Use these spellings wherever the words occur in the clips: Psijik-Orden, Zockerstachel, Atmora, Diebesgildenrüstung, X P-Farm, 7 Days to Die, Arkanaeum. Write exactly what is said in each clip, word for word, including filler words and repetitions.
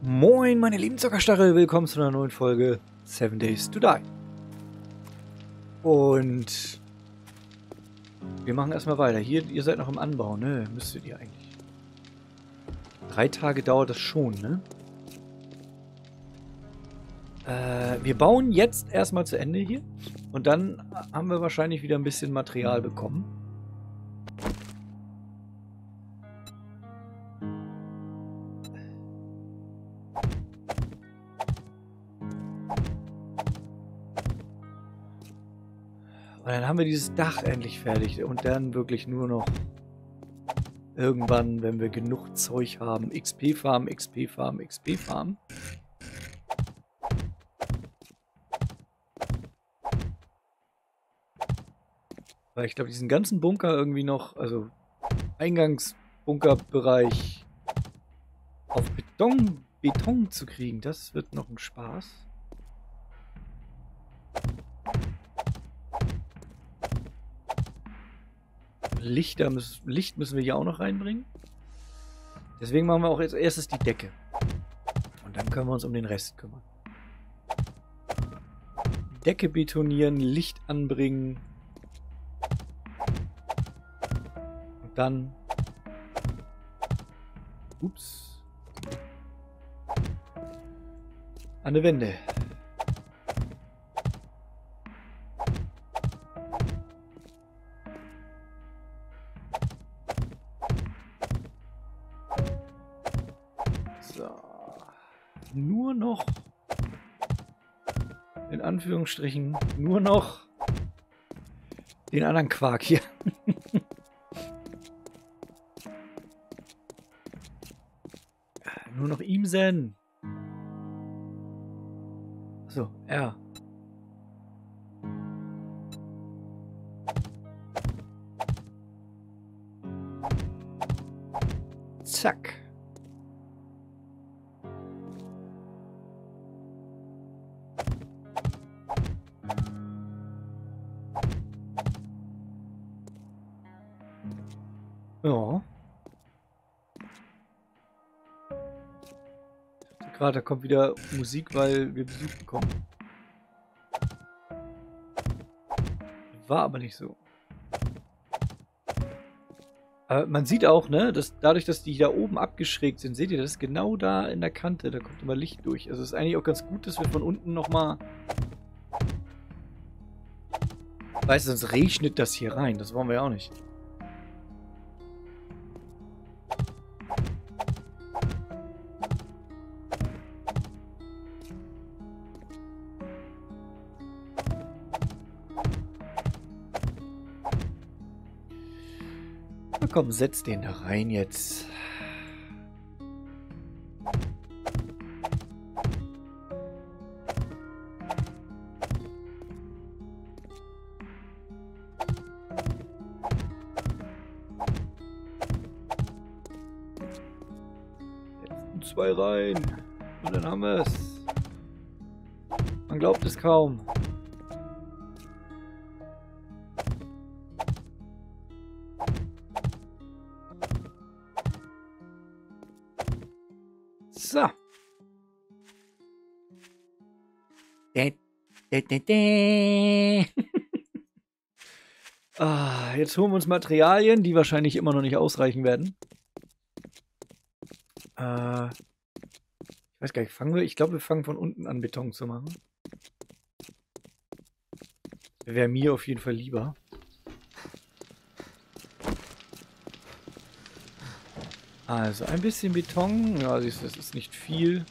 Moin meine lieben Zockerstachel, willkommen zu einer neuen Folge seven days to die. Und wir machen erstmal weiter. Hier, ihr seid noch im Anbau, ne? Müsstet ihr eigentlich. Drei Tage dauert das schon, ne? Äh, wir bauen jetzt erstmal zu Ende hier. Und dann haben wir wahrscheinlich wieder ein bisschen Material bekommen. Und dann haben wir dieses Dach endlich fertig. Und dann wirklich nur noch irgendwann, wenn wir genug Zeug haben. X P-Farm, X P-Farm, X P-Farm. Weil ich glaube, diesen ganzen Bunker irgendwie noch, also Eingangsbunkerbereich auf Beton, Beton zu kriegen, das wird noch ein Spaß. Lichter müssen, Licht müssen wir hier auch noch reinbringen. Deswegen machen wir auch als erstes die Decke. Und dann können wir uns um den Rest kümmern. Decke betonieren, Licht anbringen. Und dann... Ups. An die Wände. Nur noch, in Anführungsstrichen, nur noch den anderen Quark hier. Nur noch ihm sein. So, R. Zack. Ja. Gerade, da kommt wieder Musik, weil wir Besuch bekommen. War aber nicht so. Aber man sieht auch, ne, dass dadurch, dass die da oben abgeschrägt sind, seht ihr, das ist genau da in der Kante, da kommt immer Licht durch. Also ist eigentlich auch ganz gut, dass wir von unten nochmal... Weißt du, sonst regnet das hier rein, das wollen wir ja auch nicht. Komm, setz den da rein jetzt. Jetzt zwei rein. Und dann haben wir es. Man glaubt es kaum. So. ah, jetzt holen wir uns Materialien, die wahrscheinlich immer noch nicht ausreichen werden. Äh, ich weiß gar nicht, fangen wir? Ich glaube, wir fangen von unten an, Beton zu machen. Wäre mir auf jeden Fall lieber. Also ein bisschen Beton, ja, siehst du, das ist nicht viel.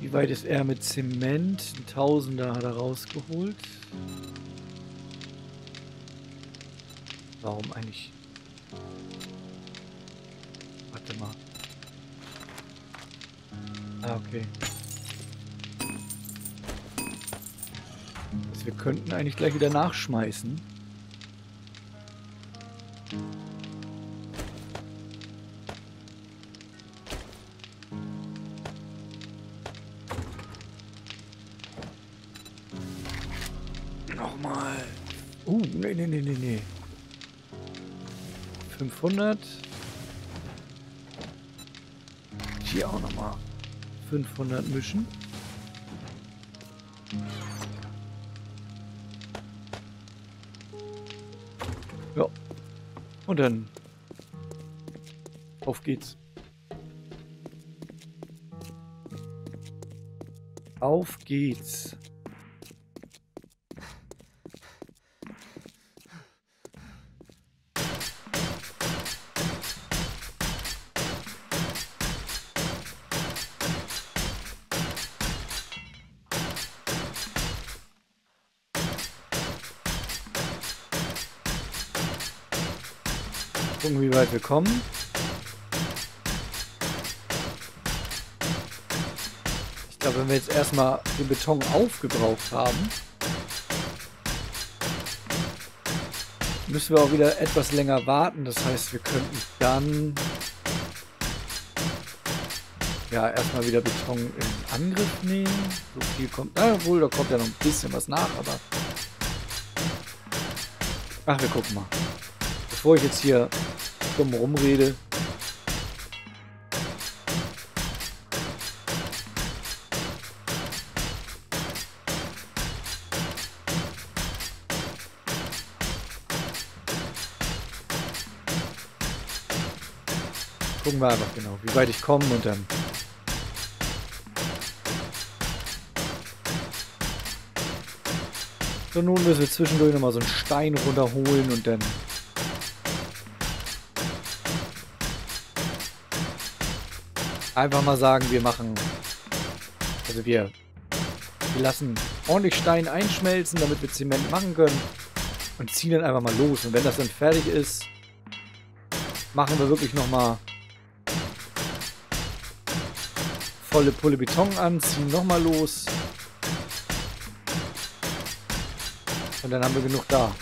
Wie weit ist er mit Zement? Ein Tausender hat er rausgeholt. Warum eigentlich? Warte mal. Ah, okay. Also wir könnten eigentlich gleich wieder nachschmeißen. nochmal. Uh, nee, nee, nee, nee, nee. fünfhundert. Hier auch nochmal. fünfhundert mischen. Ja. Und dann auf geht's. Auf geht's. Gucken, wie weit wir kommen. Ich glaube, wenn wir jetzt erstmal den Beton aufgebraucht haben, müssen wir auch wieder etwas länger warten. Das heißt, wir könnten dann ja erstmal wieder Beton in Angriff nehmen. So viel kommt, na wohl, da kommt ja noch ein bisschen was nach, aber ach, wir gucken mal. Bevor ich jetzt hier dumm rumrede. Gucken wir einfach genau, wie weit ich komme und dann... So, nun müssen wir zwischendurch nochmal so einen Stein runterholen und dann... Einfach mal sagen, wir machen, also wir, wir lassen ordentlich Stein einschmelzen, damit wir Zement machen können und ziehen dann einfach mal los. Und wenn das dann fertig ist, machen wir wirklich nochmal volle Pulle Beton an, ziehen nochmal los und dann haben wir genug da.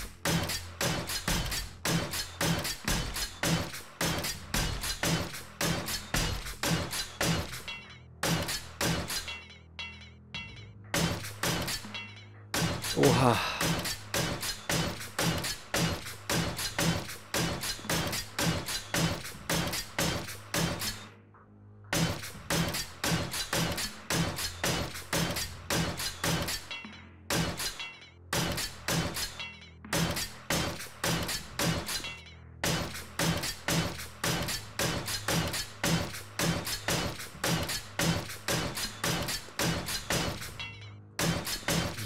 Oha.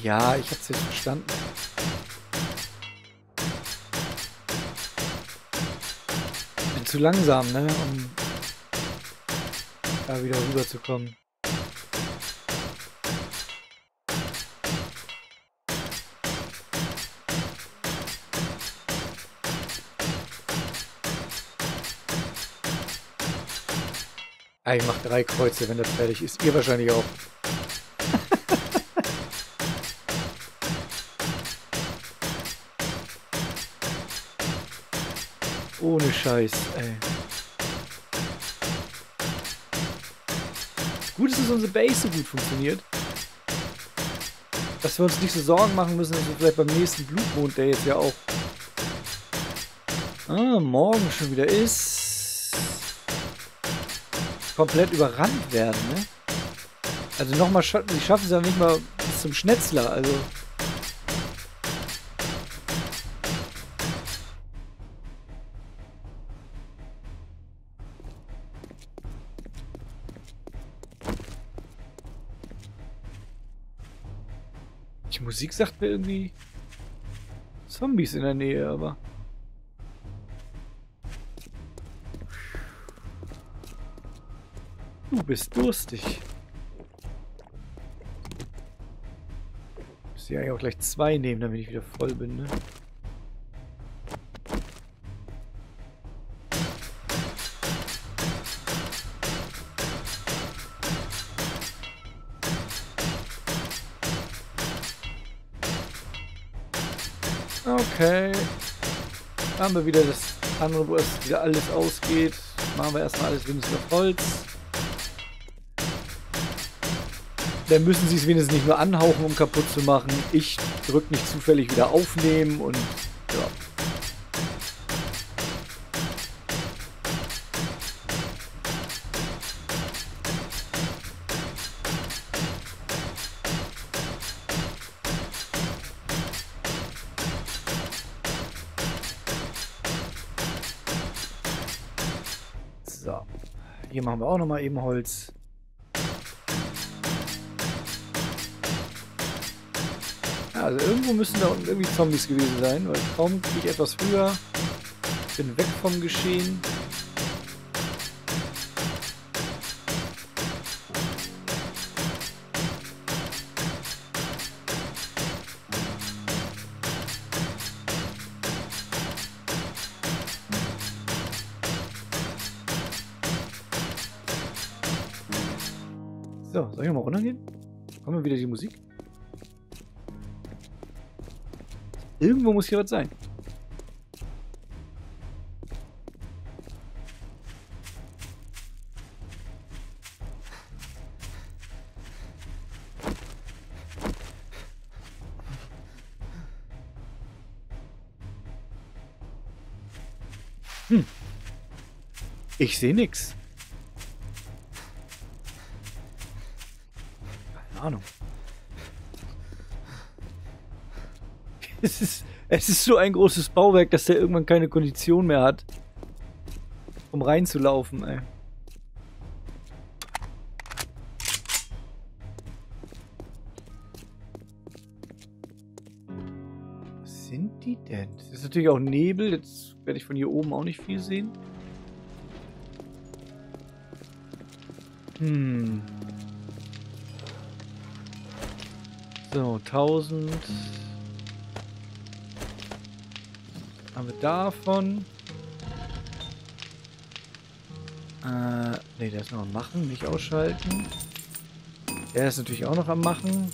Ja, ich hab's jetzt verstanden. Bin zu langsam, ne? Um da wieder rüber zu kommen. Ah, ich mach drei Kreuze, wenn das fertig ist. Ihr wahrscheinlich auch. Ohne Scheiß, ey. Gut ist, dass unsere Base so gut funktioniert. Dass wir uns nicht so Sorgen machen müssen, dass wir vielleicht beim nächsten Blutmond, der jetzt ja auch ah, morgen schon wieder ist, komplett überrannt werden, ne? Also nochmal, die schaffen es ja nicht mal bis zum Schnetzler, also... Die Musik sagt mir irgendwie Zombies in der Nähe, aber... Du bist durstig. Ich muss hier eigentlich auch gleich zwei nehmen, damit ich wieder voll bin, ne? Okay, da haben wir wieder das andere, wo es wieder alles ausgeht. Machen wir erstmal alles wenigstens auf Holz. dann müssen sie es wenigstens nicht nur anhauchen, um kaputt zu machen. Ich drück nicht zufällig wieder aufnehmen und ja. So, hier machen wir auch nochmal eben Holz. Also irgendwo müssen da unten irgendwie Zombies gewesen sein, weil kaum gehe ich etwas früher, bin weg vom Geschehen. So, soll ich nochmal runtergehen? Haben wir wieder die Musik? Irgendwo muss hier was sein. Hm. Ich sehe nichts. Keine Ahnung. Es ist, es ist so ein großes Bauwerk, dass der irgendwann keine Kondition mehr hat, um reinzulaufen, ey. Was sind die denn? Es ist natürlich auch Nebel, jetzt werde ich von hier oben auch nicht viel sehen. Hm. So, tausend... Haben wir davon? Äh, ne, der ist noch am Machen, nicht ausschalten. Der ist natürlich auch noch am Machen.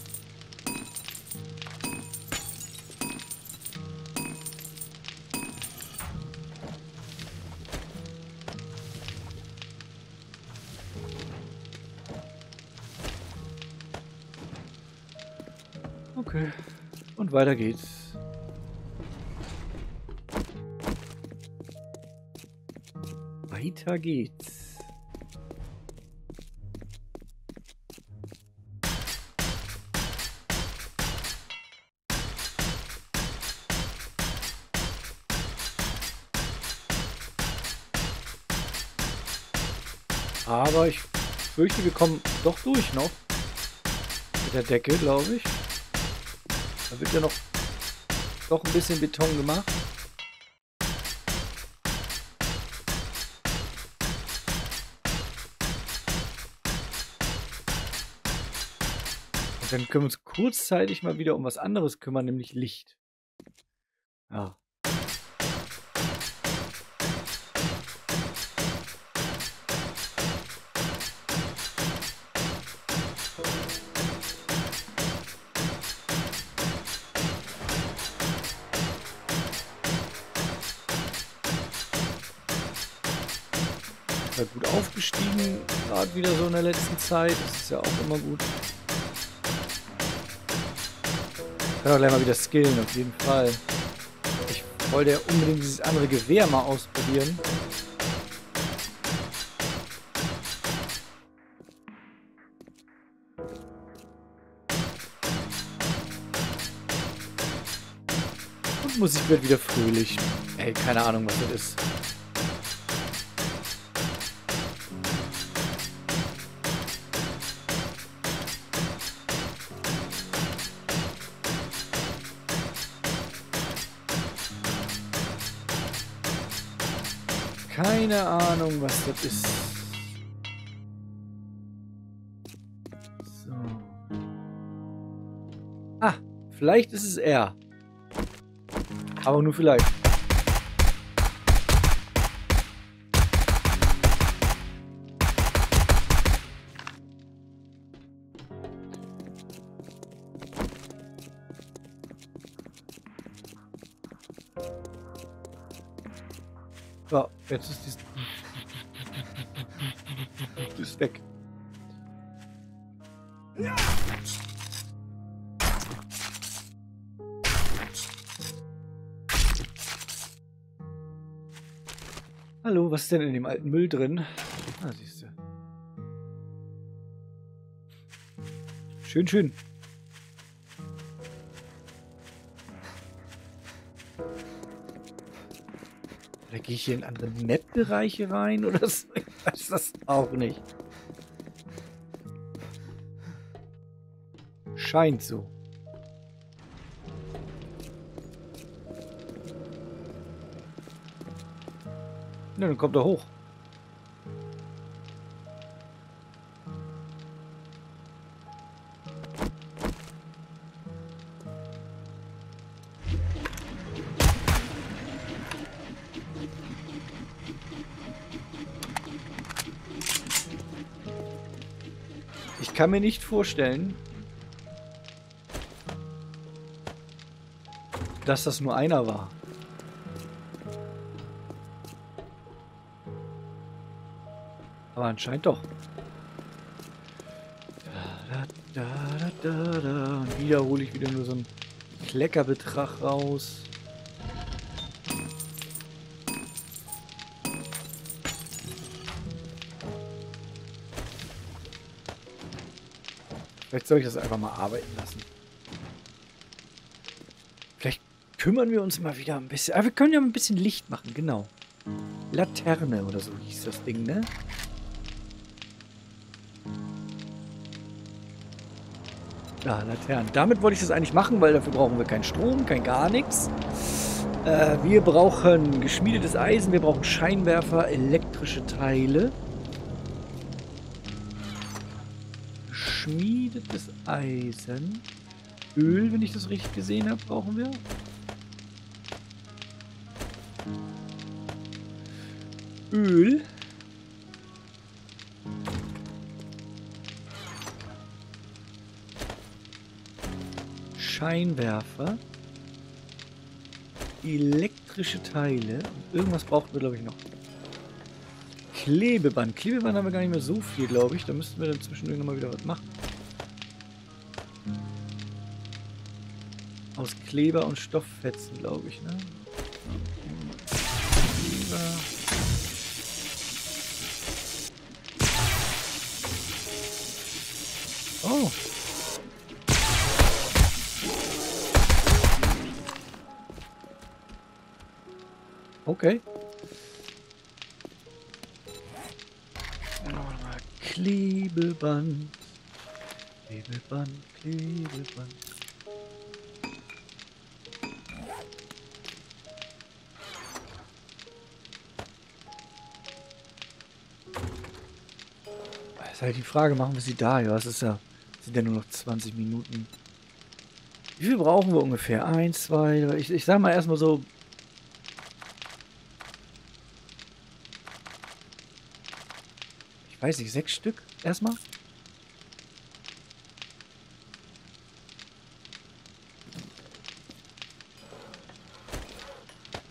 Okay, und weiter geht's. Weiter geht's. Aber ich fürchte, wir kommen doch durch noch. Mit der Decke, glaube ich. Da wird ja noch, noch ein bisschen Beton gemacht. Dann können wir uns kurzzeitig mal wieder um was anderes kümmern, nämlich Licht. Ja. Ist ja gut aufgestiegen, gerade wieder so in der letzten Zeit. Das ist ja auch immer gut. Ich kann auch gleich mal wieder skillen, auf jeden Fall. Ich wollte ja unbedingt dieses andere Gewehr mal ausprobieren. Und Musik wird wieder fröhlich. Ey, keine Ahnung, was das ist. Keine Ahnung, was das ist. So. Ah, vielleicht ist es er. Aber nur vielleicht. So, jetzt ist dieses... Das ist weg. Ja. Hallo, was ist denn in dem alten Müll drin? Ah, siehst du. Schön, schön. Oder gehe ich hier in andere Map-Bereiche rein oder so? Ich weiß das auch nicht. Scheint so. Na, dann kommt er hoch. Ich kann mir nicht vorstellen, dass das nur einer war. Aber anscheinend doch. Da, da, da, da, da. Und wieder hole ich wieder nur so einen Kleckerbetrag raus. Vielleicht soll ich das einfach mal arbeiten lassen. Vielleicht kümmern wir uns mal wieder ein bisschen. Aber wir können ja ein bisschen Licht machen, genau. Laterne oder so hieß das Ding, ne? Ja, Laternen. Damit wollte ich das eigentlich machen, weil dafür brauchen wir keinen Strom, kein gar nichts. Äh, wir brauchen geschmiedetes Eisen, wir brauchen Scheinwerfer, elektrische Teile. Geschmiedetes Eisen. Öl, wenn ich das richtig gesehen habe, brauchen wir. Öl. Scheinwerfer, elektrische Teile, und irgendwas brauchen wir, glaube ich, noch. Klebeband. Klebeband haben wir gar nicht mehr so viel, glaube ich. Da müssten wir dann zwischendurch nochmal wieder was machen. Aus Kleber und Stofffetzen, glaube ich, ne? Kleber. Oh! Okay. Nochmal Klebeband. Klebeband, Klebeband. Das ist halt die Frage, machen wir sie da? Ja, es ist ja, sind ja nur noch zwanzig Minuten. Wie viel brauchen wir ungefähr? Eins, zwei, drei. Ich, ich sag mal erstmal so. Weiß ich, sechs Stück erstmal.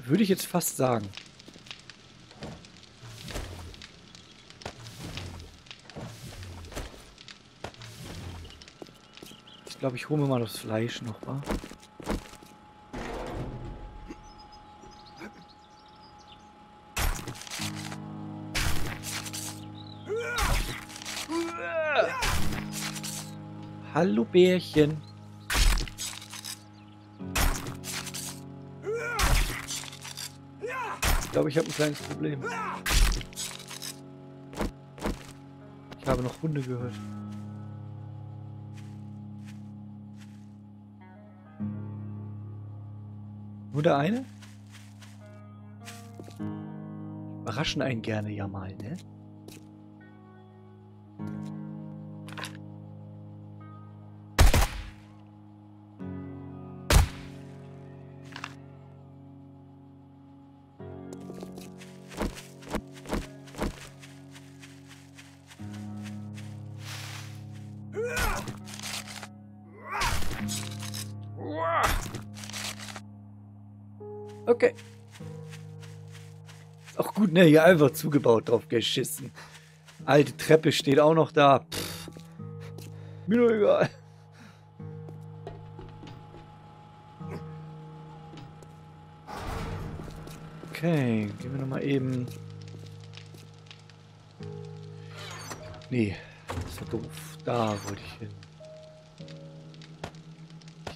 Würde ich jetzt fast sagen. Ich glaube, ich hole mir mal das Fleisch noch, wa? Hallo Bärchen. Ich glaube, ich habe ein kleines Problem. Ich habe noch Hunde gehört. Nur der eine? Überraschen einen gerne ja mal, ne? Okay. Ist auch gut, ne? Hier einfach zugebaut, drauf geschissen. Alte Treppe steht auch noch da. Pff. Mir doch egal. Okay, gehen wir nochmal eben Nee, das ist ja doof. Da wollte ich hin.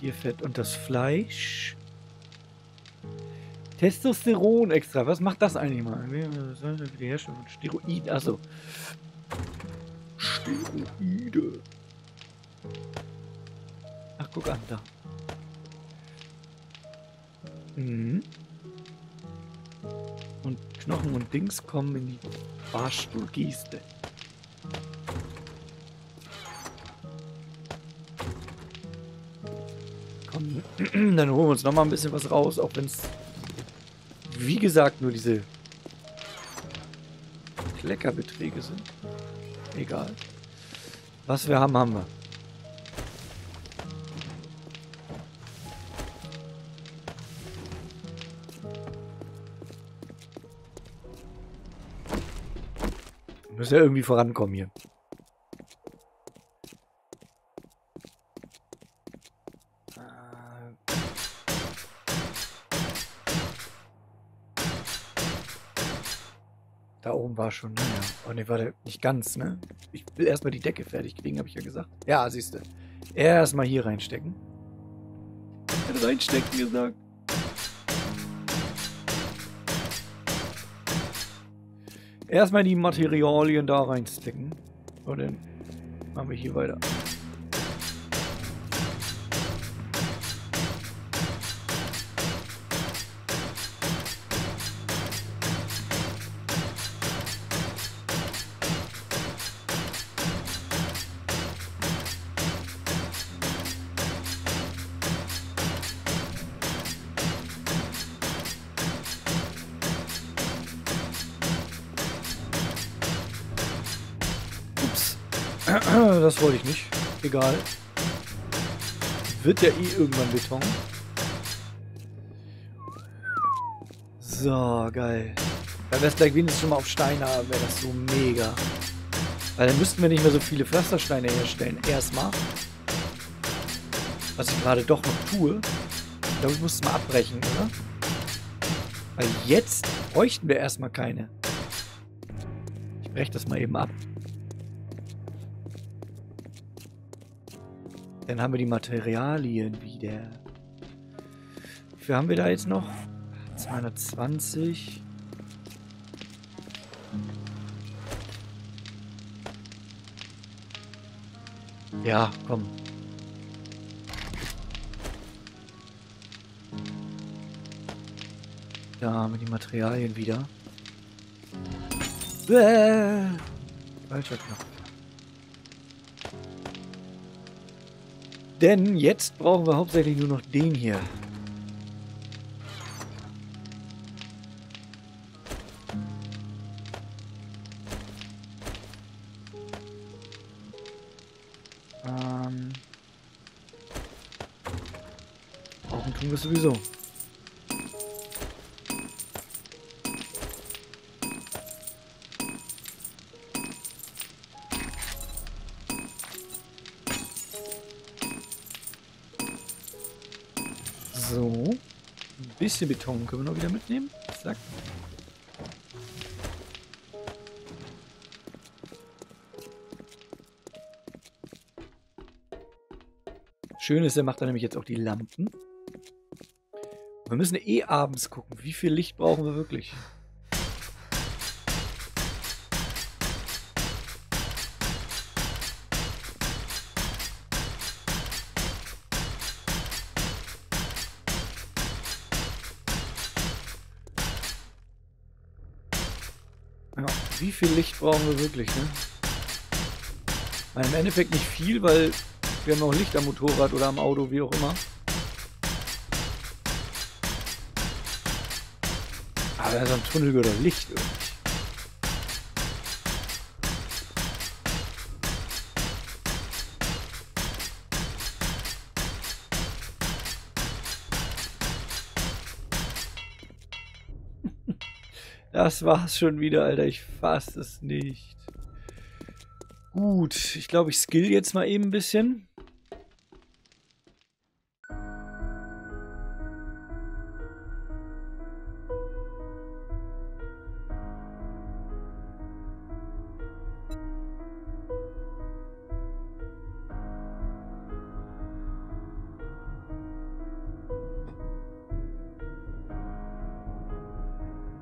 Hier Fett und das Fleisch. Testosteron extra. Was macht das eigentlich mal? Die Herstellung von Steroiden. Achso. Steroide. Ach, guck an, da. Mhm. Und Knochen und Dings kommen in die Barstuhlgeste. Komm, dann holen wir uns nochmal ein bisschen was raus, auch wenn es, wie gesagt, nur diese Kleckerbeträge sind. Egal. Was wir haben, haben wir. Müssen ja irgendwie vorankommen hier. Da oben war schon, ne? Oh ne, warte, nicht ganz, ne? Ich will erstmal die Decke fertig kriegen, habe ich ja gesagt. Ja, siehst du. Erstmal hier reinstecken. Reinstecken gesagt. Erstmal die Materialien da reinstecken. Und dann machen wir hier weiter. Das wollte ich nicht. Egal. Wird ja eh irgendwann Beton. So, geil. Wenn wir es gleich wenigstens schon mal auf Steine haben, wäre das so mega. Weil dann müssten wir nicht mehr so viele Pflastersteine herstellen. Erstmal. Was ich gerade doch noch tue. Ich glaube, ich muss es mal abbrechen, oder? Weil jetzt bräuchten wir erstmal keine. Ich breche das mal eben ab. Dann haben wir die Materialien wieder. Wie viel haben wir da jetzt noch? zweihundertzwanzig. Ja, komm. Da haben wir die Materialien wieder. Bäh! Falscher Knopf. Denn jetzt brauchen wir hauptsächlich nur noch den hier. Ähm. Brauchen tun wir sowieso. So, ein bisschen Beton können wir noch wieder mitnehmen. Zack. Schön ist, er macht da nämlich jetzt auch die Lampen. Wir müssen eh abends gucken, wie viel Licht brauchen wir wirklich. Wie viel Licht brauchen wir wirklich, ne? Weil im Endeffekt nicht viel, weil wir haben auch Licht am Motorrad oder am Auto, wie auch immer. Aber da ist am Tunnel oder Licht irgendwie. Das war's schon wieder, Alter. Ich fass es nicht. Gut, ich glaube, ich skill jetzt mal eben ein bisschen.